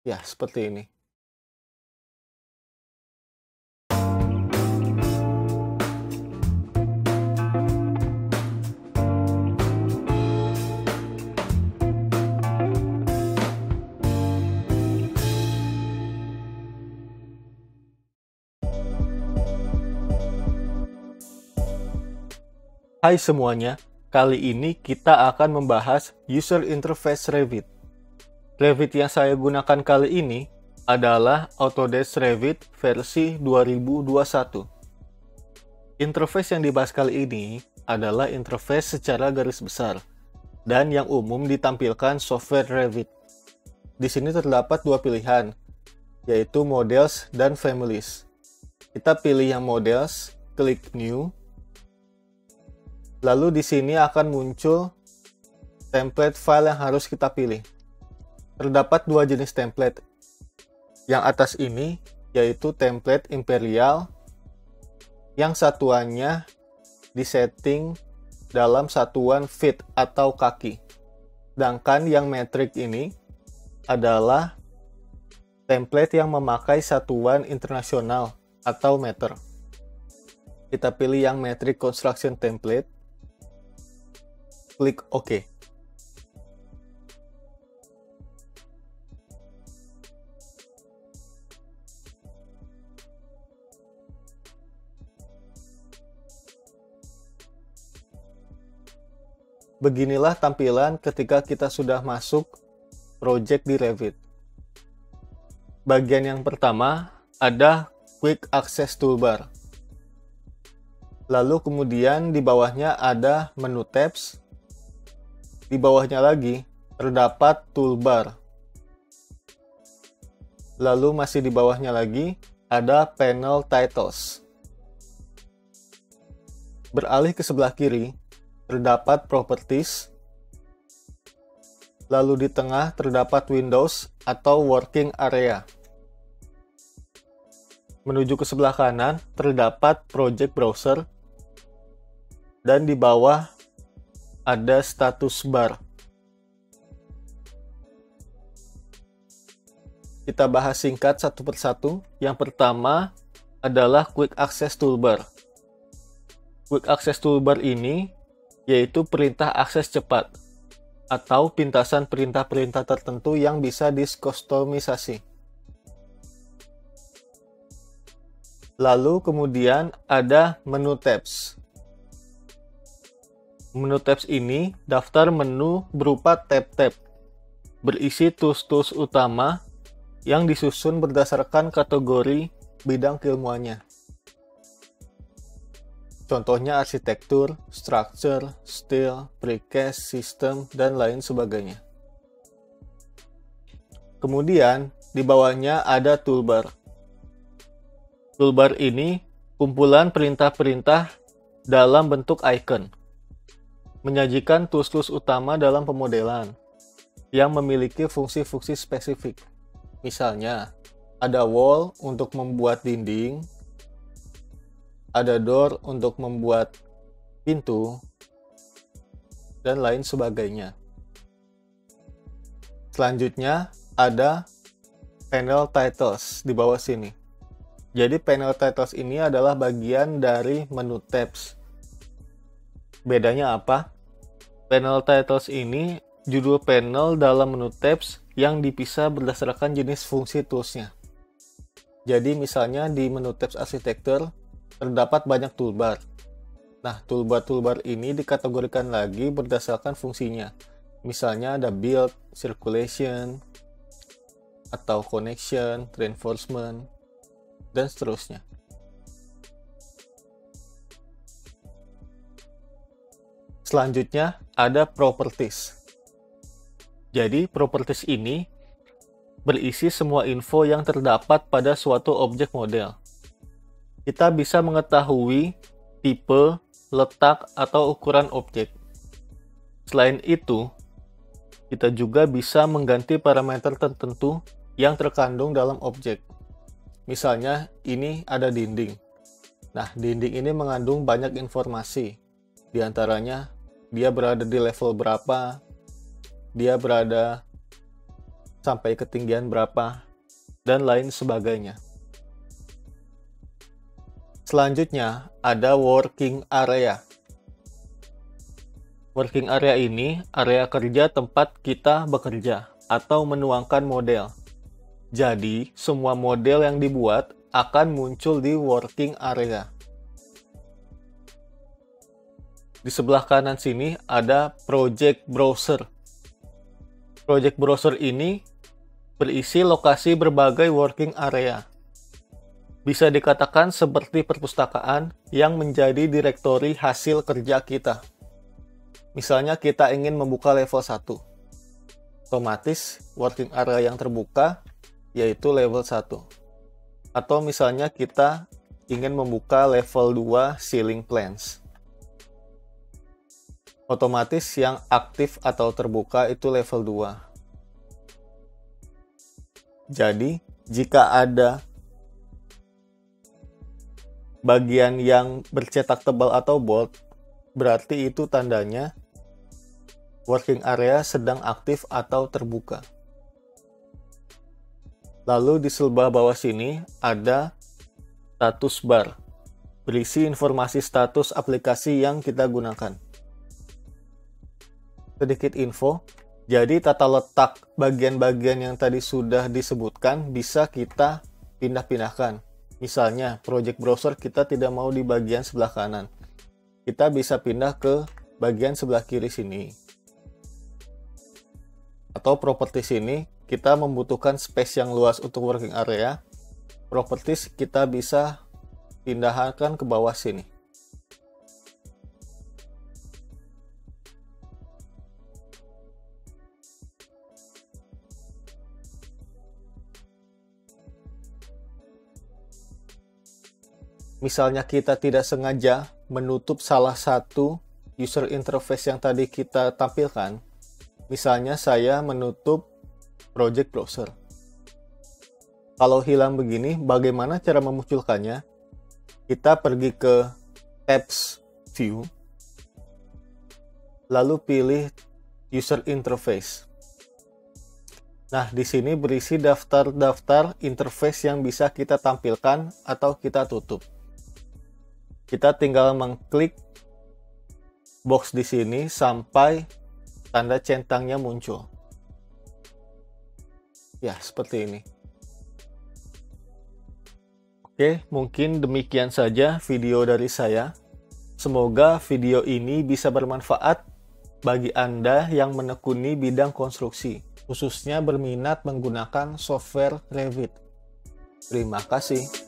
Ya, seperti ini. Hai semuanya, kali ini kita akan membahas User Interface Revit. Revit yang saya gunakan kali ini adalah Autodesk Revit versi 2021. Interface yang dibahas kali ini adalah interface secara garis besar dan yang umum ditampilkan software Revit. Di sini terdapat dua pilihan, yaitu Models dan Families. Kita pilih yang Models, klik New. Lalu di sini akan muncul template file yang harus kita pilih. Terdapat dua jenis template. Yang atas ini yaitu template imperial yang satuannya disetting dalam satuan feet atau kaki. Sedangkan yang metric ini adalah template yang memakai satuan internasional atau meter. Kita pilih yang metric construction template. Klik OK. Beginilah tampilan ketika kita sudah masuk project di Revit. Bagian yang pertama ada Quick Access Toolbar. Lalu kemudian di bawahnya ada menu tabs. Di bawahnya lagi terdapat toolbar. Lalu masih di bawahnya lagi ada panel titles. Beralih ke sebelah kiri terdapat properties. Lalu di tengah terdapat windows atau working area. Menuju ke sebelah kanan terdapat project browser. Dan di bawah ada status bar. Kita bahas singkat satu persatu. Yang pertama adalah Quick Access Toolbar. Quick Access Toolbar ini yaitu perintah akses cepat atau pintasan perintah-perintah tertentu yang bisa dikustomisasi. Lalu kemudian ada menu tabs. Menu tabs ini daftar menu berupa tab-tab, berisi tools-tools utama yang disusun berdasarkan kategori bidang keilmuannya. Contohnya arsitektur, structure, steel, precast, sistem, dan lain sebagainya. Kemudian di bawahnya ada toolbar. Toolbar ini kumpulan perintah-perintah dalam bentuk icon. Menyajikan tools-tools utama dalam pemodelan yang memiliki fungsi-fungsi spesifik. Misalnya, ada wall untuk membuat dinding, ada door untuk membuat pintu, dan lain sebagainya. Selanjutnya, ada panel titles di bawah sini. Jadi, panel titles ini adalah bagian dari menu tabs. Bedanya apa? Panel titles ini judul panel dalam menu tabs yang dipisah berdasarkan jenis fungsi toolsnya. Jadi misalnya di menu tabs arsitektur terdapat banyak toolbar. Nah, toolbar-toolbar ini dikategorikan lagi berdasarkan fungsinya. Misalnya ada build, circulation, atau connection, reinforcement, dan seterusnya. Selanjutnya ada properties. Jadi properties ini berisi semua info yang terdapat pada suatu objek model. Kita bisa mengetahui tipe, letak, atau ukuran objek. Selain itu, kita juga bisa mengganti parameter tertentu yang terkandung dalam objek. Misalnya ini ada dinding. Nah, dinding ini mengandung banyak informasi. Di antaranya dia berada di level berapa, dia berada sampai ketinggian berapa, dan lain sebagainya. Selanjutnya, ada Working Area. Working Area ini area kerja tempat kita bekerja atau menuangkan model. Jadi, semua model yang dibuat akan muncul di Working Area. Di sebelah kanan sini ada Project Browser. Project Browser ini berisi lokasi berbagai Working Area. Bisa dikatakan seperti perpustakaan yang menjadi direktori hasil kerja kita. Misalnya kita ingin membuka level 1. Otomatis working area yang terbuka yaitu level 1. Atau misalnya kita ingin membuka level 2 ceiling plans. Otomatis yang aktif atau terbuka itu level 2. Jadi jika ada bagian yang bercetak tebal atau bold, berarti itu tandanya working area sedang aktif atau terbuka. Lalu di sebelah bawah sini ada status bar, berisi informasi status aplikasi yang kita gunakan. Sedikit info, jadi tata letak bagian-bagian yang tadi sudah disebutkan bisa kita pindah-pindahkan. Misalnya, project browser kita tidak mau di bagian sebelah kanan. Kita bisa pindah ke bagian sebelah kiri sini. Atau properties ini, kita membutuhkan space yang luas untuk working area. Properties kita bisa pindahkan ke bawah sini. Misalnya kita tidak sengaja menutup salah satu user interface yang tadi kita tampilkan. Misalnya saya menutup project browser. Kalau hilang begini, bagaimana cara memunculkannya? Kita pergi ke Apps View. Lalu pilih user interface. Nah, di sini berisi daftar-daftar interface yang bisa kita tampilkan atau kita tutup. Kita tinggal mengklik box di sini sampai tanda centangnya muncul. Ya, seperti ini. Oke, mungkin demikian saja video dari saya. Semoga video ini bisa bermanfaat bagi Anda yang menekuni bidang konstruksi, khususnya berminat menggunakan software Revit. Terima kasih.